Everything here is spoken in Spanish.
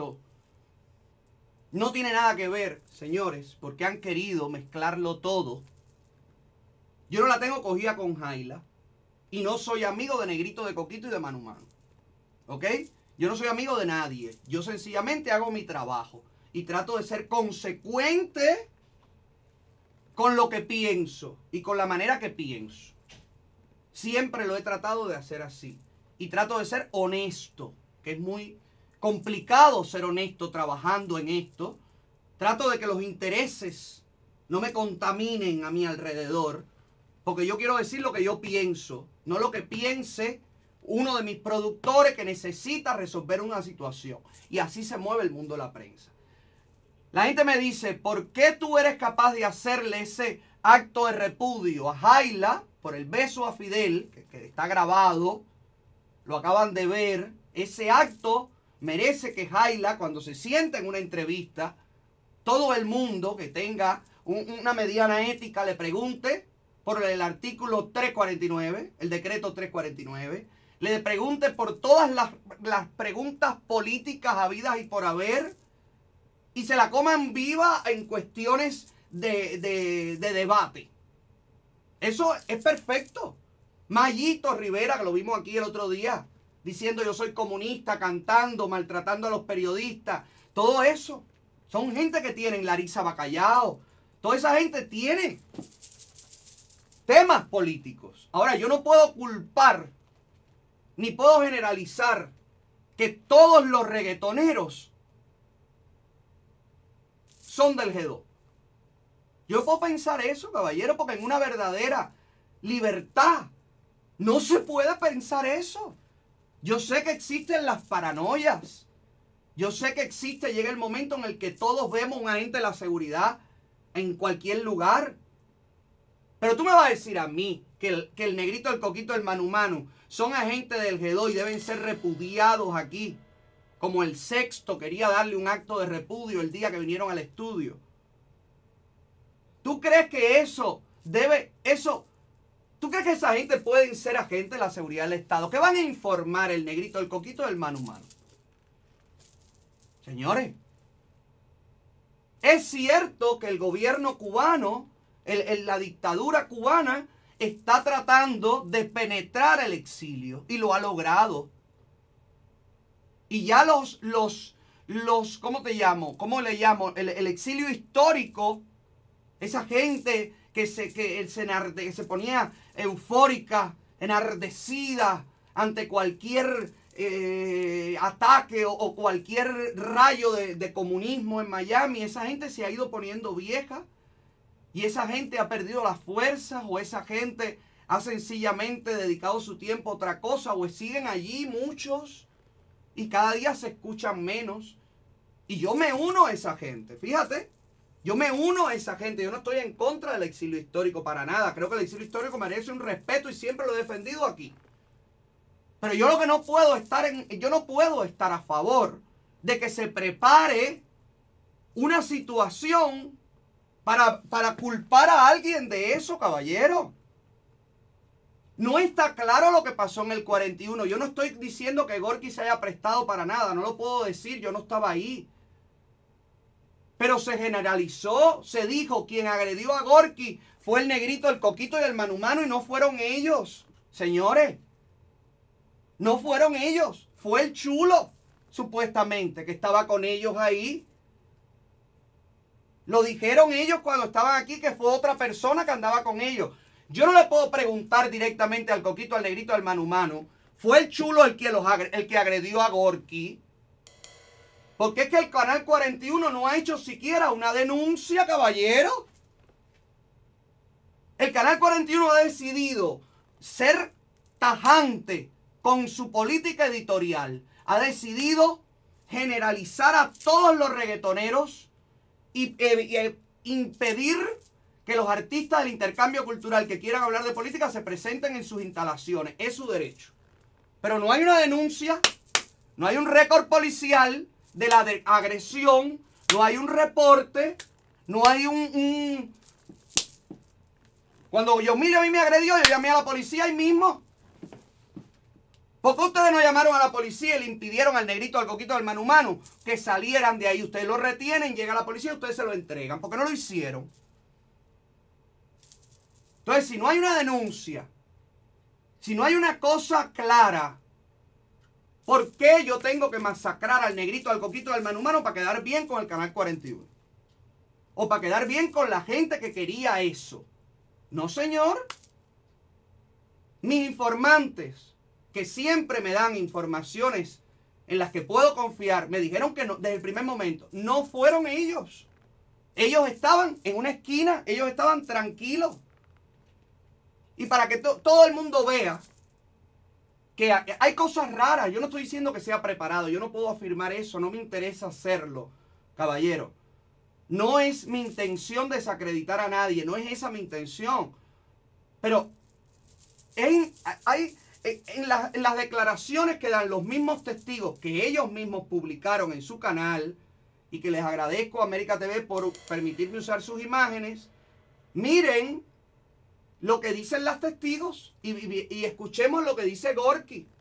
esto no tiene nada que ver, señores, porque han querido mezclarlo todo. Yo no la tengo cogida con Haila y no soy amigo de Negrito, de Kokito y de Manu Manu. ¿Ok? Yo no soy amigo de nadie. Yo sencillamente hago mi trabajo y trato de ser consecuente con lo que pienso y con la manera que pienso. Siempre lo he tratado de hacer así. Y trato de ser honesto, que es muy complicado ser honesto trabajando en esto. Trato de que los intereses no me contaminen a mi alrededor, porque yo quiero decir lo que yo pienso, no lo que piense uno de mis productores que necesita resolver una situación. Y así se mueve el mundo de la prensa. La gente me dice, ¿por qué tú eres capaz de hacerle ese acto de repudio a Haila por el beso a Fidel, que está grabado, lo acaban de ver? Ese acto merece que Haila, cuando se sienta en una entrevista, todo el mundo que tenga una mediana ética le pregunte por el artículo 349, el decreto 349, le pregunte por todas las preguntas políticas habidas y por haber, y se la coman viva en cuestiones de debate. Eso es perfecto. Mayito Rivera, que lo vimos aquí el otro día, diciendo yo soy comunista, cantando, maltratando a los periodistas. Todo eso. Son gente que tienen, Larisa Bacallao. Toda esa gente tiene temas políticos. Ahora, yo no puedo culpar, ni puedo generalizar que todos los reggaetoneros son del G2. Yo puedo pensar eso, caballero, porque en una verdadera libertad no se puede pensar eso. Yo sé que existen las paranoias. Yo sé que existe, llega el momento en el que todos vemos un agente de la seguridad en cualquier lugar. Pero tú me vas a decir a mí que el Negrito, el Kokito, el Manu Manu son agentes del G2 y deben ser repudiados aquí. Como el Sexto quería darle un acto de repudio el día que vinieron al estudio. ¿Tú crees que eso debe... ¿Tú crees que esa gente pueden ser agentes de la seguridad del Estado? ¿Qué van a informar el Negrito, el Kokito, el Manu Manu? Señores, es cierto que el gobierno cubano, la dictadura cubana, está tratando de penetrar el exilio y lo ha logrado. Y ya ¿cómo le llamo? El exilio histórico, esa gente que se ponía eufórica, enardecida ante cualquier ataque o cualquier rayo de comunismo en Miami. Esa gente se ha ido poniendo vieja y esa gente ha perdido las fuerzas, o esa gente ha sencillamente dedicado su tiempo a otra cosa, o siguen allí muchos y cada día se escuchan menos. Y yo me uno a esa gente, fíjate. Yo me uno a esa gente. Yo no estoy en contra del exilio histórico para nada. Creo que el exilio histórico merece un respeto y siempre lo he defendido aquí. Pero yo lo que no puedo estar yo no puedo estar a favor de que se prepare una situación para culpar a alguien de eso, caballero. No está claro lo que pasó en el 41. Yo no estoy diciendo que Gorki se haya prestado para nada. No lo puedo decir. Yo no estaba ahí. Pero se generalizó, se dijo, quien agredió a Gorki fue el Negrito, el Kokito y el Manu Manu, y no fueron ellos, señores. No fueron ellos, fue el chulo, supuestamente, que estaba con ellos ahí. Lo dijeron ellos cuando estaban aquí, que fue otra persona que andaba con ellos. Yo no le puedo preguntar directamente al Kokito, al Negrito, al Manu Manu. Fue el chulo el que agredió a Gorki. Porque es que el Canal 41 no ha hecho siquiera una denuncia, caballero. El Canal 41 ha decidido ser tajante con su política editorial. Ha decidido generalizar a todos los reggaetoneros y impedir que los artistas del intercambio cultural que quieran hablar de política se presenten en sus instalaciones. Es su derecho. Pero no hay una denuncia, no hay un récord policial de la agresión, no hay un reporte, no hay Cuando yo mire, a mí me agredió, yo llamé a la policía ahí mismo. ¿Por qué ustedes no llamaron a la policía y le impidieron al Negrito, al Kokito, al Manu Manu que salieran de ahí? Ustedes lo retienen, llega la policía y ustedes se lo entregan. ¿Por qué no lo hicieron? Entonces, si no hay una denuncia, si no hay una cosa clara, ¿por qué yo tengo que masacrar al Negrito, al Kokito, al Manu Manu para quedar bien con el Canal 41? O para quedar bien con la gente que quería eso. No, señor. Mis informantes, que siempre me dan informaciones en las que puedo confiar, me dijeron que no, desde el primer momento. No fueron ellos. Ellos estaban en una esquina, ellos estaban tranquilos. Y para que todo el mundo vea que hay cosas raras. Yo no estoy diciendo que sea preparado, yo no puedo afirmar eso, no me interesa hacerlo, caballero. No es mi intención desacreditar a nadie, no es esa mi intención. Pero hay... En las declaraciones que dan los mismos testigos que ellos mismos publicaron en su canal, y que les agradezco a América TV por permitirme usar sus imágenes, miren lo que dicen las testigos y escuchemos lo que dice Gorki.